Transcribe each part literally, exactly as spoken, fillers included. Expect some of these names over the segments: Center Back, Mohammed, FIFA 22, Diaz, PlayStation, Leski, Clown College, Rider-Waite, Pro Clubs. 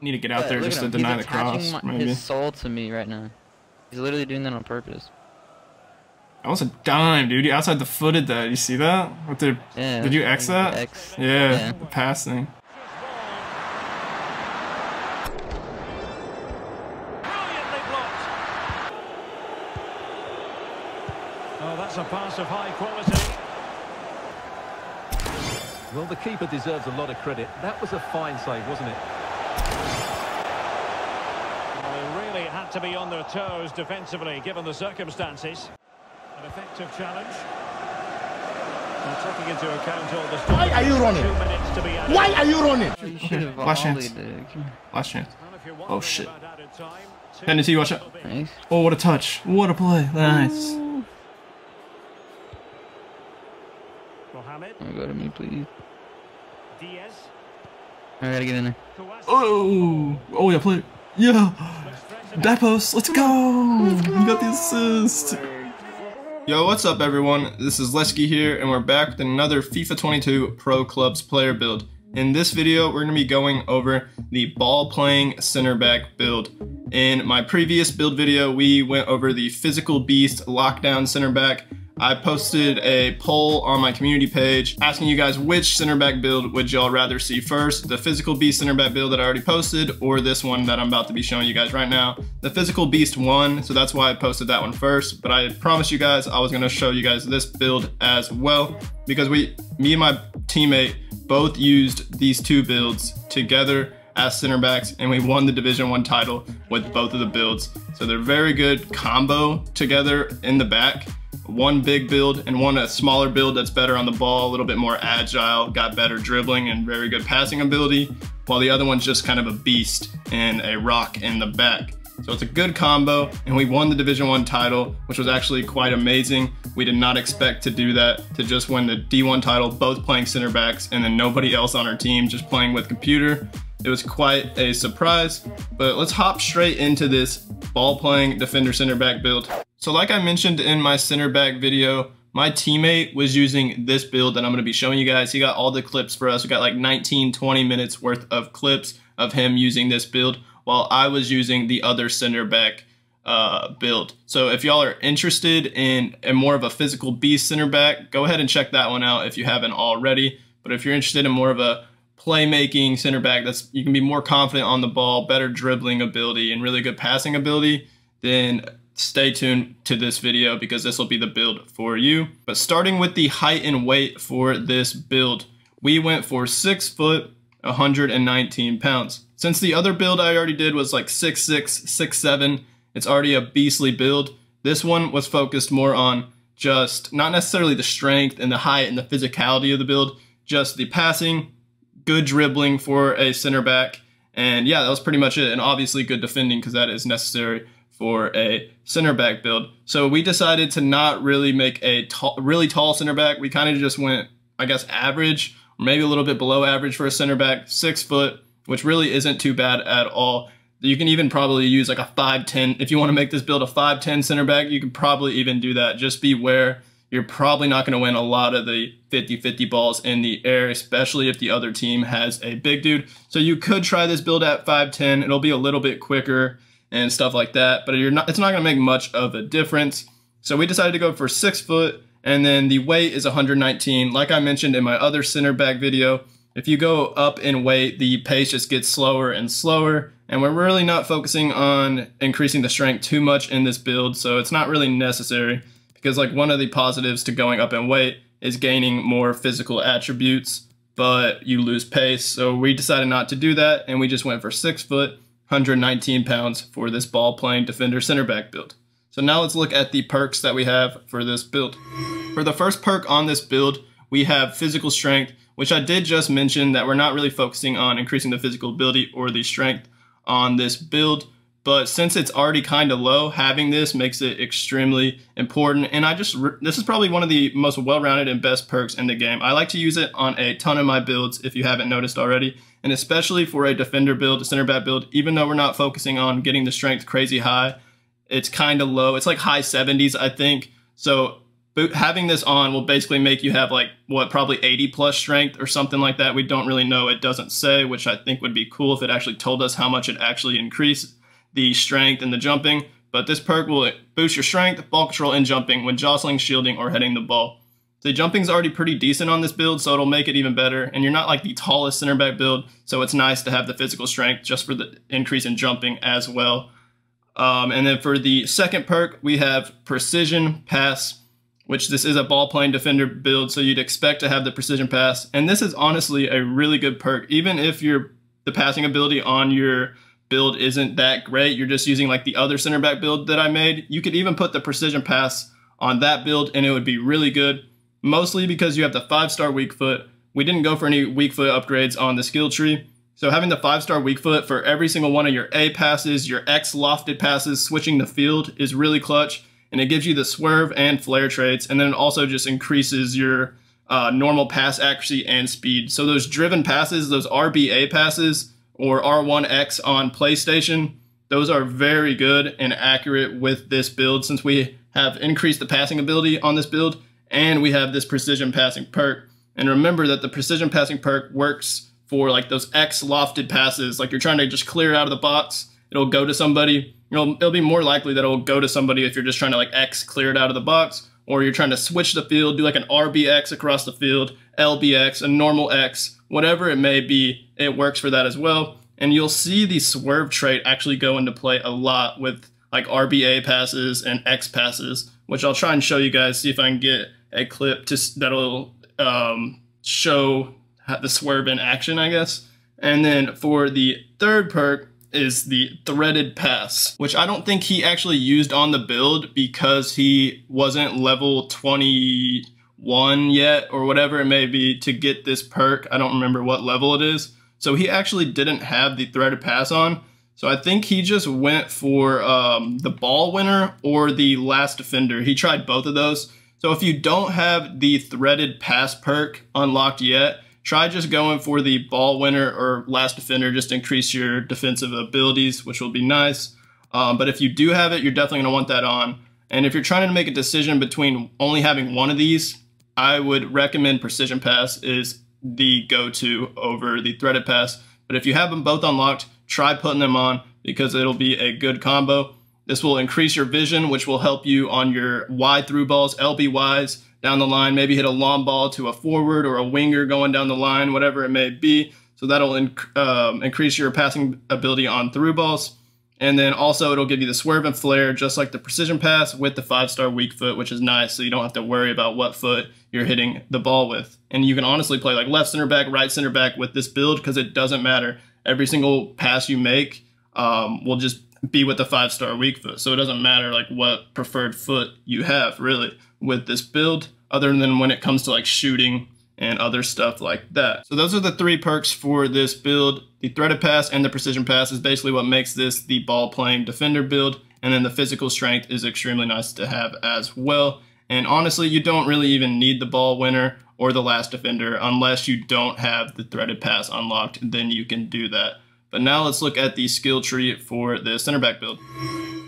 need to get out there just to deny the cross. He's attaching his soul to me right now. He's literally doing that on purpose. That was a dime, dude. You outside the footed that. You see that? With their, yeah, did you X that? X. Yeah, yeah, the pass thing. Oh, that's a pass of high quality. Well, the keeper deserves a lot of credit. That was a fine save, wasn't it? Well, they really had to be on their toes defensively, given the circumstances. An effective challenge. And taking into account all the why are you running? To be why are you running? Okay. Last chance. Last chance. Oh shit. Penalty, watch out. Nice. Oh, what a touch. What a play. Nice. Ooh. Mohammed. Oh, go to me, please. Diaz. I gotta get in there. Oh. Oh, yeah, play. Yeah. Dapos, let's go. Let's go. You got the assist. Yo, what's up everyone? This is Leski here and we're back with another FIFA twenty-two Pro Clubs player build. In this video, we're going to be going over the ball playing center back build. In my previous build video, we went over the physical beast lockdown center back. I posted a poll on my community page asking you guys which center back build would y'all rather see first, the physical beast center back build that I already posted or this one that I'm about to be showing you guys right now. The physical beast won, so that's why I posted that one first, but I promised you guys I was gonna show you guys this build as well because we, me and my teammate both used these two builds together as center backs and we won the division one title with both of the builds. So they're very good combo together in the back. One big build and one a smaller build that's better on the ball, a little bit more agile, got better dribbling and very good passing ability, while the other one's just kind of a beast and a rock in the back. So it's a good combo and we won the Division one title, which was actually quite amazing. We did not expect to do that, to just win the D one title, both playing center backs and then nobody else on our team, just playing with computer. It was quite a surprise, but let's hop straight into this ball playing defender center back build. So like I mentioned in my center back video, my teammate was using this build that I'm going to be showing you guys. He got all the clips for us. We got like nineteen, twenty minutes worth of clips of him using this build while I was using the other center back uh, build. So if y'all are interested in a more of a physical beast center back, go ahead and check that one out if you haven't already. But if you're interested in more of a playmaking center back that's you can be more confident on the ball, better dribbling ability and really good passing ability, then stay tuned to this video because this will be the build for you. But starting with the height and weight for this build, we went for six foot, one hundred nineteen pounds. Since the other build I already did was like six six, six seven, it's already a beastly build. This one was focused more on just not necessarily the strength and the height and the physicality of the build, just the passing, good dribbling for a center back, and yeah, that was pretty much it. And obviously good defending because that is necessary for a center back build. So we decided to not really make a tall, really tall center back. We kind of just went, I guess, average, or maybe a little bit below average for a center back, six foot, which really isn't too bad at all. You can even probably use like a five ten. If you want to make this build a five ten center back, you can probably even do that. Just beware. You're probably not going to win a lot of the fifty fifty balls in the air, especially if the other team has a big dude. So you could try this build at five ten. It'll be a little bit quicker and stuff like that, but you're not, it's not going to make much of a difference. So we decided to go for six foot, and then the weight is one hundred nineteen. Like I mentioned in my other center back video, if you go up in weight, the pace just gets slower and slower. And we're really not focusing on increasing the strength too much in this build, so it's not really necessary. Because like one of the positives to going up in weight is gaining more physical attributes, but you lose pace. So we decided not to do that. And we just went for six foot, one hundred nineteen pounds for this ball playing defender center back build. So now let's look at the perks that we have for this build. For the first perk on this build, we have physical strength, which I did just mention that we're not really focusing on increasing the physical ability or the strength on this build. But since it's already kind of low, having this makes it extremely important. And I just, this is probably one of the most well-rounded and best perks in the game. I like to use it on a ton of my builds if you haven't noticed already. And especially for a defender build, a center back build, even though we're not focusing on getting the strength crazy high, it's kind of low. It's like high seventies, I think. So But having this on will basically make you have like, what, probably eighty plus strength or something like that. We don't really know. It doesn't say, which I think would be cool if it actually told us how much it actually increased the strength and the jumping. But this perk will boost your strength, ball control, and jumping when jostling, shielding, or heading the ball. The jumping's already pretty decent on this build, so it'll make it even better. And you're not like the tallest center back build, so it's nice to have the physical strength just for the increase in jumping as well. Um, and then for the second perk, we have Precision Pass, which this is a ball playing defender build, so you'd expect to have the Precision Pass. And this is honestly a really good perk, even if your the passing ability on your build isn't that great. You're just using like the other center back build that I made. You could even put the Precision Pass on that build and it would be really good, mostly because you have the five star weak foot. We didn't go for any weak foot upgrades on the skill tree. So having the five star weak foot for every single one of your A passes, your X lofted passes, switching the field is really clutch, and it gives you the swerve and flare traits. And then it also just increases your uh, normal pass accuracy and speed. So those driven passes, those R B A passes, or R one X on PlayStation, those are very good and accurate with this build, since we have increased the passing ability on this build and we have this precision passing perk. And remember that the precision passing perk works for like those X lofted passes, like you're trying to just clear out of the box, it'll go to somebody. It'll, it'll be more likely that it'll go to somebody if you're just trying to like X clear it out of the box, or you're trying to switch the field, do like an R B X across the field, L B X, a normal X, whatever it may be, it works for that as well. And you'll see the swerve trait actually go into play a lot with like R B A passes and X passes, which I'll try and show you guys, see if I can get a clip to, that'll um, show the swerve in action, I guess. And then for the third perk is the threaded pass, which I don't think he actually used on the build because he wasn't level twenty-one yet or whatever it may be to get this perk. I don't remember what level it is. So he actually didn't have the threaded pass on. So I think he just went for um, the ball winner or the last defender. He tried both of those. So if you don't have the threaded pass perk unlocked yet, try just going for the ball winner or last defender, just increase your defensive abilities, which will be nice. Um, but if you do have it, you're definitely gonna want that on. And if you're trying to make a decision between only having one of these, I would recommend Precision Pass is the go-to over the threaded pass. But if you have them both unlocked, try putting them on because it'll be a good combo. This will increase your vision, which will help you on your wide through balls, L B Ys, down the line, maybe hit a long ball to a forward or a winger going down the line, whatever it may be. So that'll inc um, increase your passing ability on through balls. And then also it'll give you the swerve and flare, just like the precision pass with the five-star weak foot, which is nice. So you don't have to worry about what foot you're hitting the ball with. And you can honestly play like left center back, right center back with this build because it doesn't matter. Every single pass you make um, will just be with the five-star weak foot. So it doesn't matter like what preferred foot you have really with this build, other than when it comes to like shooting and other stuff like that. So those are the three perks for this build. The threaded pass and the precision pass is basically what makes this the ball playing defender build. And then the physical strength is extremely nice to have as well. And honestly, you don't really even need the ball winner or the last defender unless you don't have the threaded pass unlocked, then you can do that. But now let's look at the skill tree for the center back build.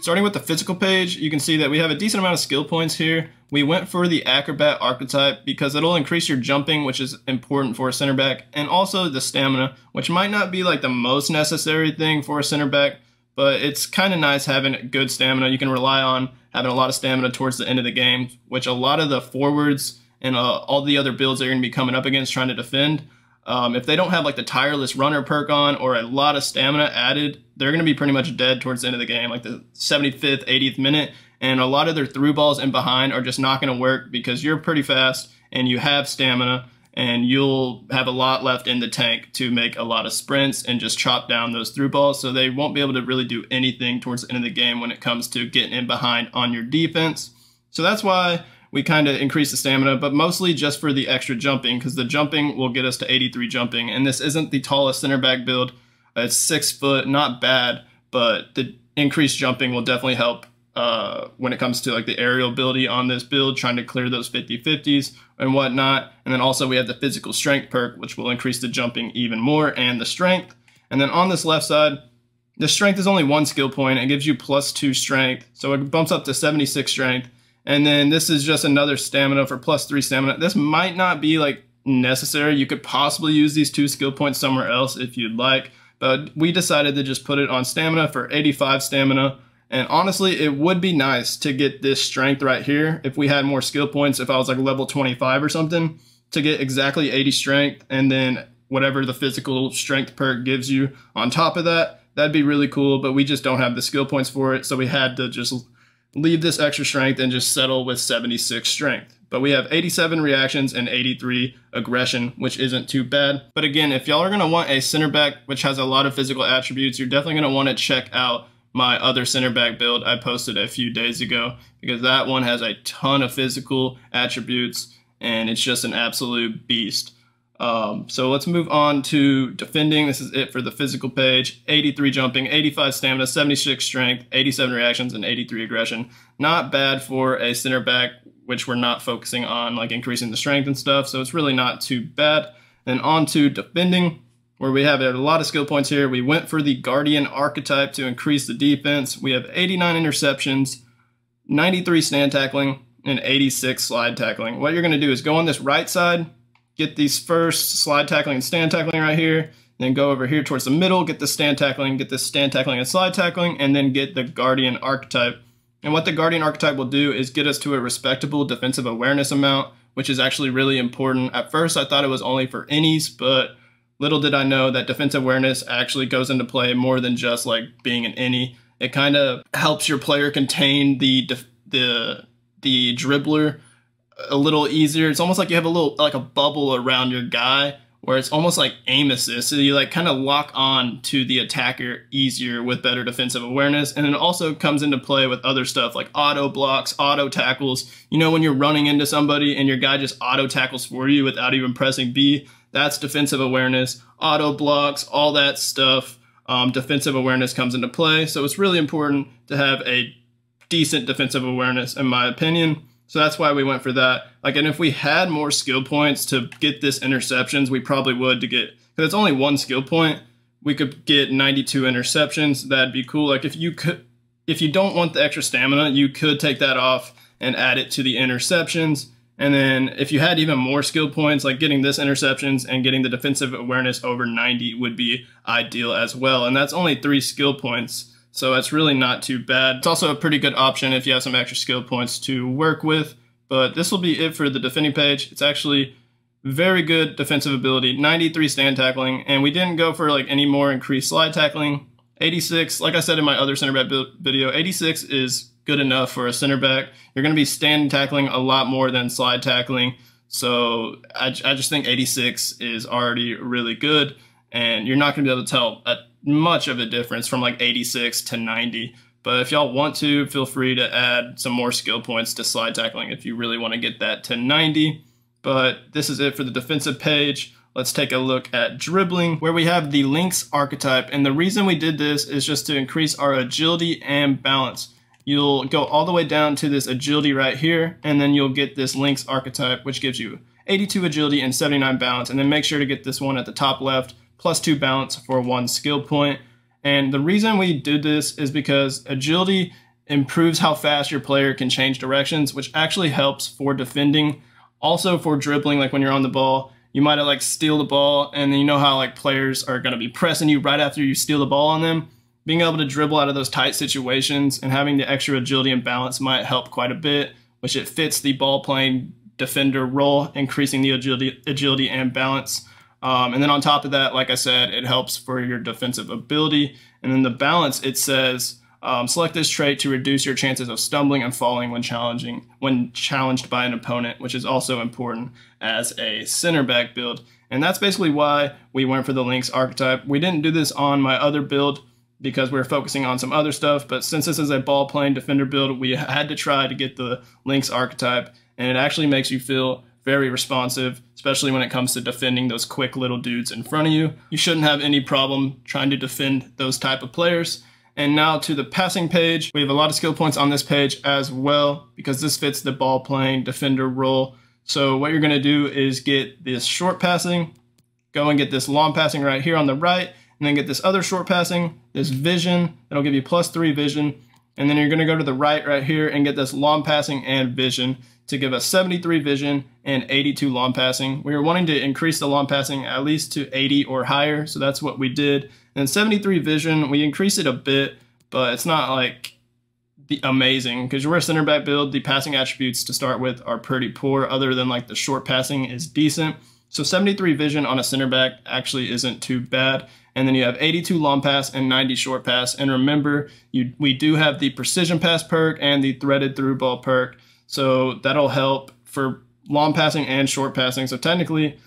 Starting with the physical page, you can see that we have a decent amount of skill points here. We went for the acrobat archetype because it'll increase your jumping, which is important for a center back, and also the stamina, which might not be like the most necessary thing for a center back, but it's kind of nice having good stamina. You can rely on having a lot of stamina towards the end of the game, which a lot of the forwards and uh, all the other builds they're going to be coming up against trying to defend, Um, if they don't have like the tireless runner perk on or a lot of stamina added, they're going to be pretty much dead towards the end of the game, like the seventy-fifth, eightieth minute. And a lot of their through balls and behind are just not going to work because you're pretty fast and you have stamina and you'll have a lot left in the tank to make a lot of sprints and just chop down those through balls. So they won't be able to really do anything towards the end of the game when it comes to getting in behind on your defense. So that's why we kind of increase the stamina, but mostly just for the extra jumping, because the jumping will get us to eighty-three jumping. And this isn't the tallest center back build. It's six foot, not bad, but the increased jumping will definitely help uh, when it comes to like the aerial ability on this build, trying to clear those fifty fifties and whatnot. And then also we have the physical strength perk, which will increase the jumping even more and the strength. And then on this left side, the strength is only one skill point. It gives you plus two strength. So it bumps up to seventy-six strength. And then this is just another stamina for plus three stamina. This might not be like necessary. You could possibly use these two skill points somewhere else if you'd like, but we decided to just put it on stamina for eighty-five stamina. And honestly, it would be nice to get this strength right here if we had more skill points, if I was like level twenty-five or something, to get exactly eighty strength and then whatever the physical strength perk gives you on top of that. That'd be really cool, but we just don't have the skill points for it, so we had to just leave this extra strength and just settle with seventy-six strength. But we have eighty-seven reactions and eighty-three aggression, which isn't too bad. But again, if y'all are gonna want a center back which has a lot of physical attributes, you're definitely gonna wanna check out my other center back build I posted a few days ago, because that one has a ton of physical attributes and it's just an absolute beast. Um, so let's move on to defending. This is it for the physical page. eighty-three jumping, eighty-five stamina, seventy-six strength, eighty-seven reactions, and eighty-three aggression. Not bad for a center back, which we're not focusing on like increasing the strength and stuff. So it's really not too bad. Then on to defending, where we have a lot of skill points here. We went for the Guardian archetype to increase the defense. We have eighty-nine interceptions, ninety-three stand tackling, and eighty-six slide tackling. What you're going to do is go on this right side, get these first slide tackling and stand tackling right here, then go over here towards the middle, get the stand tackling, get the stand tackling and slide tackling, and then get the Guardian archetype. And what the Guardian archetype will do is get us to a respectable defensive awareness amount, which is actually really important. At first, I thought it was only for innies, but little did I know that defensive awareness actually goes into play more than just like being an innie. It kind of helps your player contain the, the, the dribbler a little easier. It's almost like you have a little like a bubble around your guy where it's almost like aim assist, so you like kind of lock on to the attacker easier with better defensive awareness. And it also comes into play with other stuff like auto blocks, auto tackles. You know, when you're running into somebody and your guy just auto tackles for you without even pressing B, that's defensive awareness. Auto blocks, all that stuff, um, defensive awareness comes into play. So it's really important to have a decent defensive awareness, in my opinion. So that's why we went for that. Like, and if we had more skill points to get this interceptions, we probably would to get, because it's only one skill point, we could get ninety-two interceptions. That'd be cool. Like if you could, if you don't want the extra stamina, you could take that off and add it to the interceptions. And then if you had even more skill points, like getting this interceptions and getting the defensive awareness over ninety would be ideal as well. And that's only three skill points, so that's really not too bad. It's also a pretty good option if you have some extra skill points to work with. But this will be it for the defending page. It's actually very good defensive ability, ninety-three stand tackling, and we didn't go for like any more increased slide tackling. eighty-six, like I said in my other center back video, eighty-six is good enough for a center back. You're gonna be stand tackling a lot more than slide tackling. So I, I just think eighty-six is already really good, and you're not gonna be able to tell a much of a difference from like eighty-six to ninety. But if y'all want to, feel free to add some more skill points to slide tackling if you really want to get that to ninety. But this is it for the defensive page. Let's take a look at dribbling, where we have the Lynx archetype. And the reason we did this is just to increase our agility and balance. You'll go all the way down to this agility right here, and then you'll get this Lynx archetype, which gives you eighty-two agility and seventy-nine balance. And then make sure to get this one at the top left, plus two balance for one skill point. And the reason we did this is because agility improves how fast your player can change directions, which actually helps for defending. Also for dribbling, like when you're on the ball, you might have like steal the ball, and then you know how like players are gonna be pressing you right after you steal the ball on them. Being able to dribble out of those tight situations and having the extra agility and balance might help quite a bit, which it fits the ball playing defender role, increasing the agility, agility and balance. Um, and then on top of that, like I said, it helps for your defensive ability. And then the balance, it says, um, select this trait to reduce your chances of stumbling and falling when challenging, when challenged by an opponent, which is also important as a center back build. And that's basically why we went for the Lynx archetype. We didn't do this on my other build because we were focusing on some other stuff, but since this is a ball playing defender build, we had to try to get the Lynx archetype, and it actually makes you feel very responsive, especially when it comes to defending those quick little dudes in front of you. You shouldn't have any problem trying to defend those type of players. And now to the passing page. We have a lot of skill points on this page as well, because this fits the ball playing defender role. So what you're gonna do is get this short passing, go and get this long passing right here on the right, and then get this other short passing, this vision, that'll give you plus three vision, And then you're gonna go to the right right here and get this long passing and vision to give us seventy-three vision and eighty-two long passing. We are wanting to increase the long passing at least to eighty or higher, so that's what we did. And seventy-three vision, we increased it a bit, but it's not like the amazing, because your center back build, the passing attributes to start with are pretty poor, other than like the short passing is decent. So seventy-three vision on a center back actually isn't too bad. And then you have eighty-two long pass and ninety short pass. And remember, you, we do have the precision pass perk and the threaded through ball perk. So that'll help for long passing and short passing. So technically,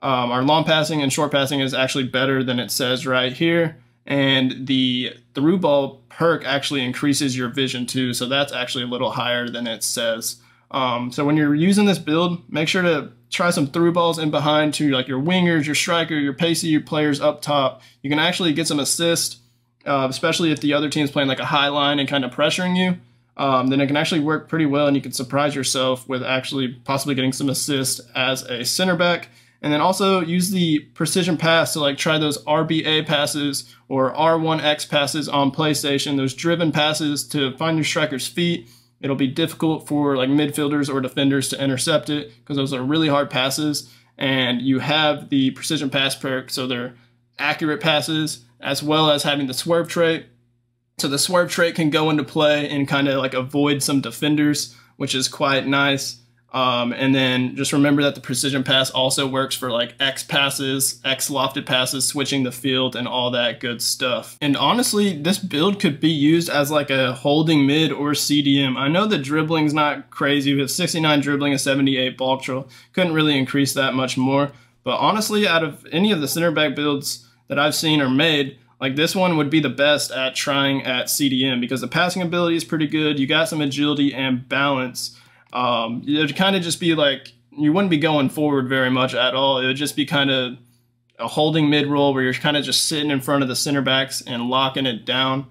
um, our long passing and short passing is actually better than it says right here. And the through ball perk actually increases your vision too. So that's actually a little higher than it says. Um, so when you're using this build, make sure to try some through balls in behind to like your wingers, your striker, your pacey, your players up top. You can actually get some assist, uh, especially if the other team's playing like a high line and kind of pressuring you. Um, then it can actually work pretty well, and you can surprise yourself with actually possibly getting some assist as a center back. And then also use the precision pass to like try those R B A passes or R one X passes on PlayStation, those driven passes to find your striker's feet. It'll be difficult for like midfielders or defenders to intercept it because those are really hard passes, and you have the precision pass perk, so they're accurate passes, as well as having the swerve trait. So the swerve trait can go into play and kind of like avoid some defenders, which is quite nice. Um, and then just remember that the precision pass also works for like X passes, X lofted passes, switching the field, and all that good stuff. And honestly, this build could be used as like a holding mid or C D M. I know the dribbling's not crazy. We have sixty-nine dribbling and seventy-eight ball control. Couldn't really increase that much more. But honestly, out of any of the center back builds that I've seen or made, like this one would be the best at trying at C D M because the passing ability is pretty good. You got some agility and balance. Um, it would kind of just be like, you wouldn't be going forward very much at all. It would just be kind of a holding mid roll where you're kind of just sitting in front of the center backs and locking it down.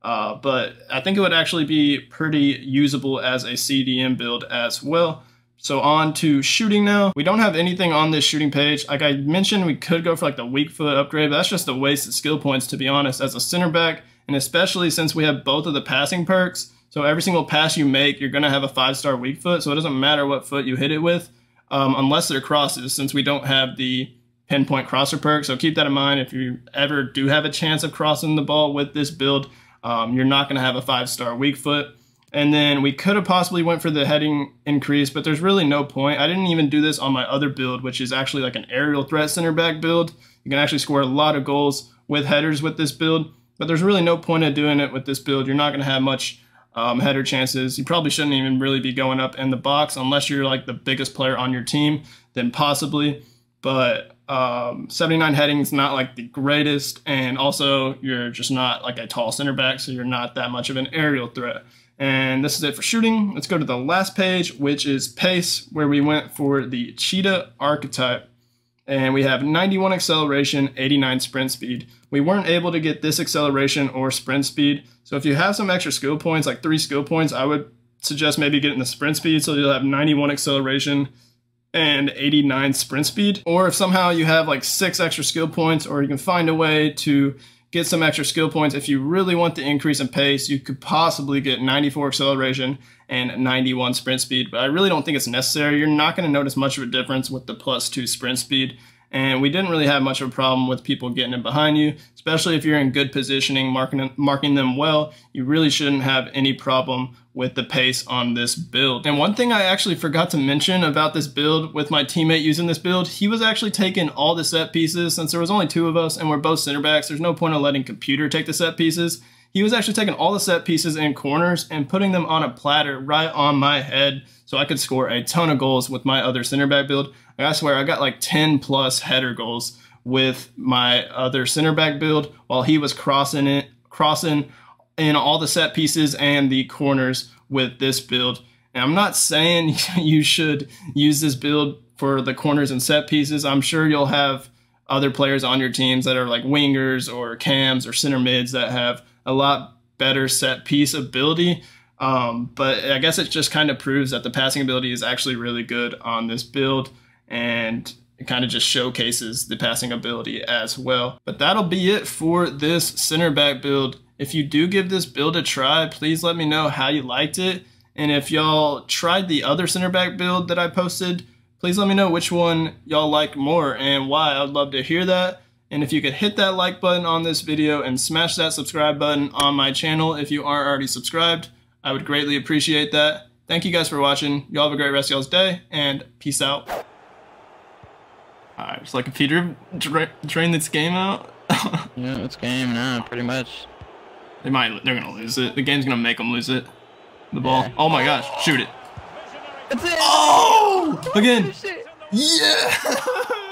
Uh, but I think it would actually be pretty usable as a C D M build as well. So on to shooting now. We don't have anything on this shooting page. Like I mentioned, we could go for like the weak foot upgrade, but that's just a waste of skill points, to be honest, as a center back. And especially since we have both of the passing perks. So every single pass you make, you're going to have a five-star weak foot. So it doesn't matter what foot you hit it with, um, unless they're crosses, since we don't have the pinpoint crosser perk. So keep that in mind. If you ever do have a chance of crossing the ball with this build, um, you're not going to have a five-star weak foot. And then we could have possibly went for the heading increase, but there's really no point. I didn't even do this on my other build, which is actually like an aerial threat center back build. You can actually score a lot of goals with headers with this build, but there's really no point of doing it with this build. You're not going to have much Um, header chances. You probably shouldn't even really be going up in the box unless you're like the biggest player on your team, then possibly. But um, seventy-nine heading is not like the greatest, and also you're just not like a tall center back, so you're not that much of an aerial threat. And this is it for shooting. Let's go to the last page, which is pace, where we went for the cheetah archetype. And we have ninety-one acceleration, eighty-nine sprint speed. We weren't able to get this acceleration or sprint speed. So if you have some extra skill points, like three skill points, I would suggest maybe getting the sprint speed. So you'll have ninety-one acceleration and eighty-nine sprint speed. Or if somehow you have like six extra skill points, or you can find a way to get some extra skill points, if you really want the increase in pace, you could possibly get ninety-four acceleration and ninety-one sprint speed, but I really don't think it's necessary. You're not going to notice much of a difference with the plus two sprint speed, and we didn't really have much of a problem with people getting it behind you, especially if you're in good positioning, marking, marking them well. You really shouldn't have any problem with the pace on this build. And one thing I actually forgot to mention about this build with my teammate using this build, he was actually taking all the set pieces since there was only two of us and we're both center backs. There's no point of letting computer take the set pieces. He was actually taking all the set pieces and corners and putting them on a platter right on my head so I could score a ton of goals with my other center back build. I swear I got like ten plus header goals with my other center back build while he was crossing it, crossing in all the set pieces and the corners with this build. And I'm not saying you should use this build for the corners and set pieces. I'm sure you'll have other players on your teams that are like wingers or cams or center mids that have a lot better set piece ability. Um, but I guess it just kind of proves that the passing ability is actually really good on this build, and it kind of just showcases the passing ability as well. But that'll be it for this center back build. If you do give this build a try, please let me know how you liked it. And if y'all tried the other center back build that I posted, please let me know which one y'all like more and why. I'd love to hear that. And if you could hit that like button on this video and smash that subscribe button on my channel if you aren't already subscribed, I would greatly appreciate that. Thank you guys for watching. Y'all have a great rest of y'all's day, and peace out. Alright, so like Peter dra drained this game out. Yeah, it's game now, pretty much. They might, they're gonna lose it. The game's gonna make them lose it. The ball. Yeah. Oh my gosh, shoot it. It's it. Oh! Again. Yeah!